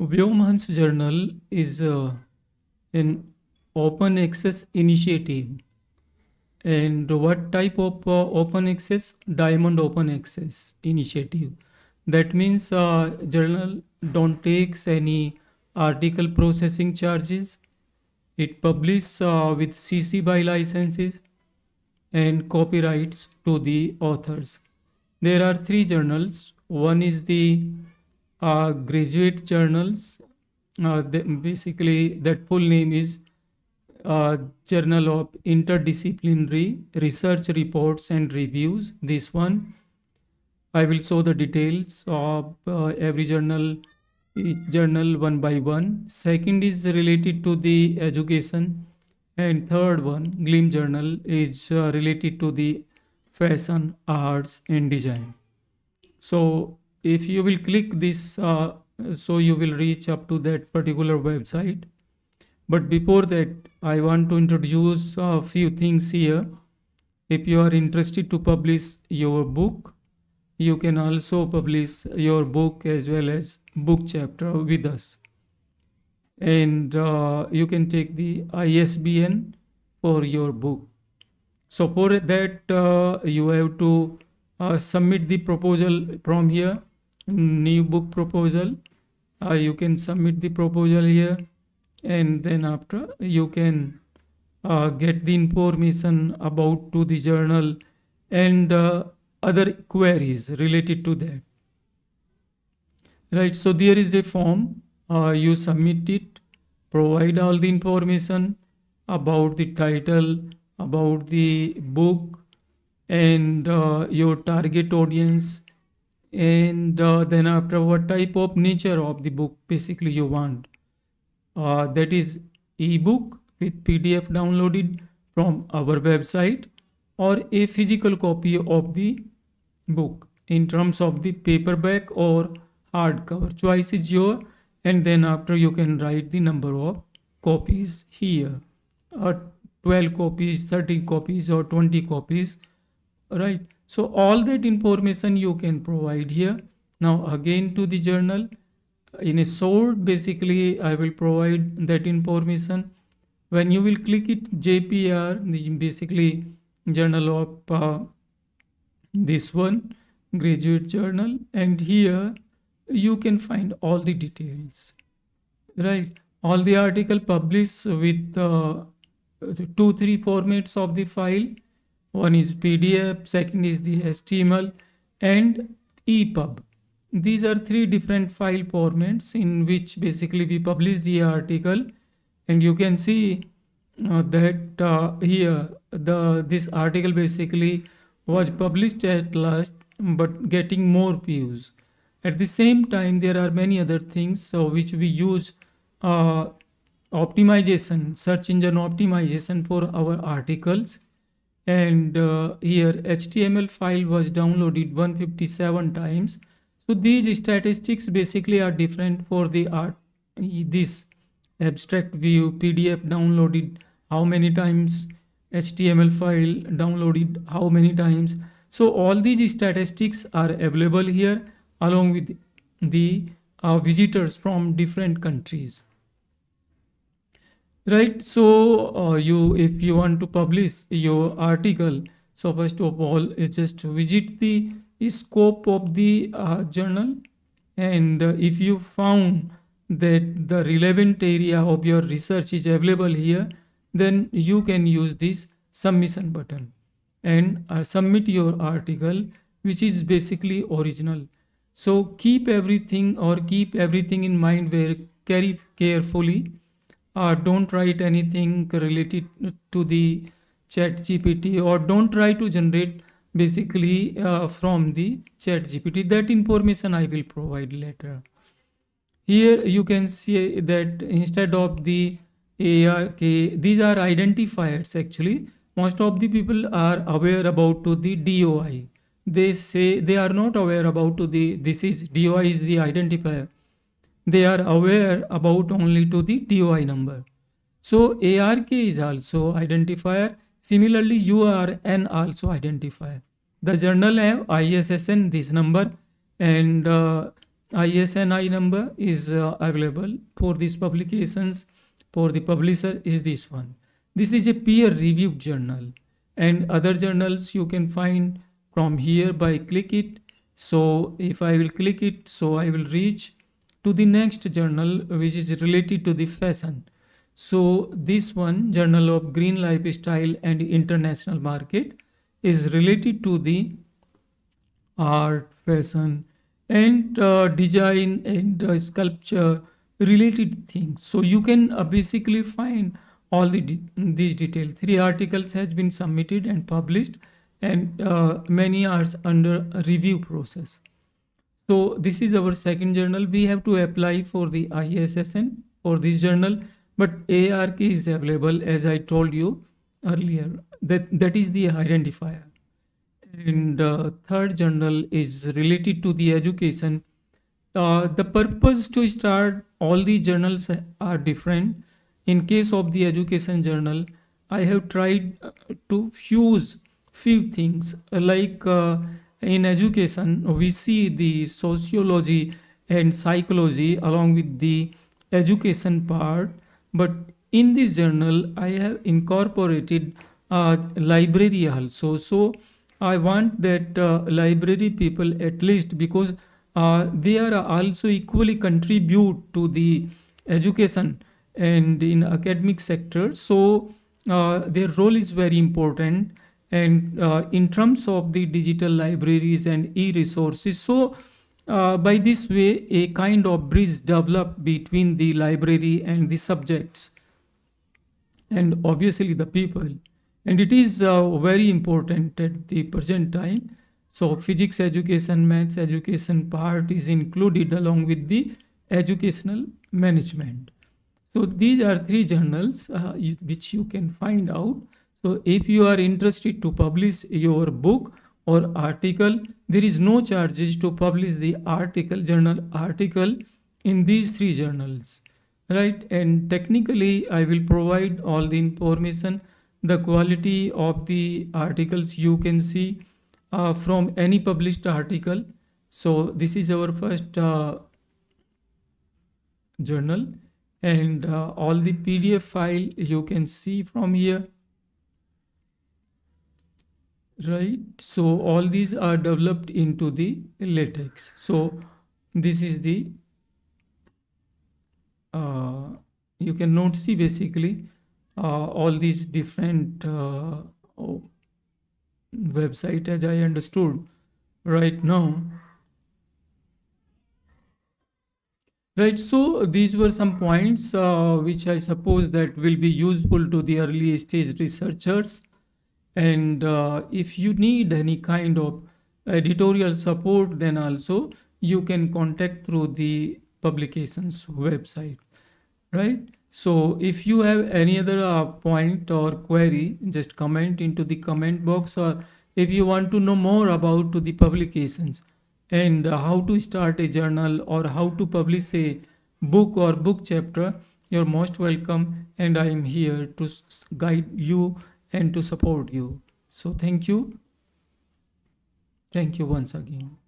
Vyom Hans Journal is an open access initiative. And what type of open access? Diamond open access initiative. That means journal don't takes any article processing charges. It publishes with CC BY licenses and copyrights to the authors. There are three journals. One is the graduate journals. Basically, that full name is Journal of Interdisciplinary Research Reports and Reviews. This one, I will show the details of every journal, each journal one by one. Second is related to the education, and third one, GLIM Journal, is related to the fashion, arts, and design. So if you will click this, so you will reach up to that particular website. But before that, I want to introduce a few things here. If you are interested to publish your book, you can also publish your book as well as book chapter with us. And you can take the ISBN for your book. So for that, you have to submit the proposal from here. New book proposal. You can submit the proposal here. And then after, you can get the information about to the journal and other queries related to that. Right, so there is a form. You submit it, provide all the information about the title, about the book, and your target audience, and then after, what type of nature of the book basically you want. That is ebook with PDF downloaded from our website, or a physical copy of the book in terms of the paperback or hardcover. Choice is your, and then after you can write the number of copies here, 12 copies, 30 copies, or 20 copies, right? So all that information you can provide here. Now again to the journal. In a short, basically, I will provide that information. When you will click it, JPR, basically journal of this one, graduate journal, and here you can find all the details, right? All the article published with 2-3 formats of the file. One is PDF, second is the HTML, and EPUB. These are three different file formats in which basically we publish the article, and you can see that here this article basically was published at last but getting more views. At the same time, there are many other things which we use optimization, search engine optimization for our articles. And here HTML file was downloaded 157 times. So these statistics basically are different for the art, this abstract view, PDF downloaded, how many times, HTML file downloaded, how many times. So all these statistics are available here along with the visitors from different countries. Right, so if you want to publish your article, so first of all, it's just to visit the scope of the journal, and if you found that the relevant area of your research is available here, then you can use this submission button and submit your article, which is basically original. So keep everything in mind very carefully. Don't write anything related to the ChatGPT, or don't try to generate basically from the ChatGPT. That information I will provide later. Here you can see that instead of the ARK, these are identifiers actually. Most of the people are aware about to the DOI. They say they are not aware about to the, this is DOI is the identifier. They are aware about only to the DOI number. So ARK is also identifier. Similarly, URN also identifier. The journal have ISSN, this number, and ISNI number is available for these publications. For the publisher is this one. This is a peer-reviewed journal, and other journals you can find from here by click it. So if I will click it, so I will reach to the next journal which is related to the fashion. So this one, Journal of Green Lifestyle and International Market, is related to the art, fashion and design and sculpture related things. So you can basically find all the these details. 3 articles has been submitted and published, and many are under review process. So this is our second journal. We have to apply for the ISSN for this journal, but ARK is available as I told you earlier. That is the identifier. And third journal is related to the education. The purpose to start all the journals are different. In case of the education journal, I have tried to fuse few things, like in education we see the sociology and psychology along with the education part, but in this journal I have incorporated library also. So I want that library people at least, because they are also equally contribute to the education and in academic sector. So their role is very important, and in terms of the digital libraries and e-resources. So by this way a kind of bridge developed between the library and the subjects and obviously the people. And it is very important at the present time. So physics education, maths education part is included along with the educational management. So these are 3 journals which you can find out. So if you are interested to publish your book or article, there is no charges to publish the article, journal article in these 3 journals, right? And technically I will provide all the information. The quality of the articles you can see from any published article. So this is our first journal, and all the PDF file you can see from here, right? So all these are developed into the LaTeX. So this is the you cannot see basically all these different website as I understood right now, right? So these were some points which I suppose that will be useful to the early stage researchers. And if you need any kind of editorial support, then also you can contact through the publications website, right? So if you have any other point or query, just comment into the comment box, or if you want to know more about the publications and how to start a journal or how to publish a book or book chapter, you're most welcome, and I am here to guide you and to support you. So thank you. Thank you once again.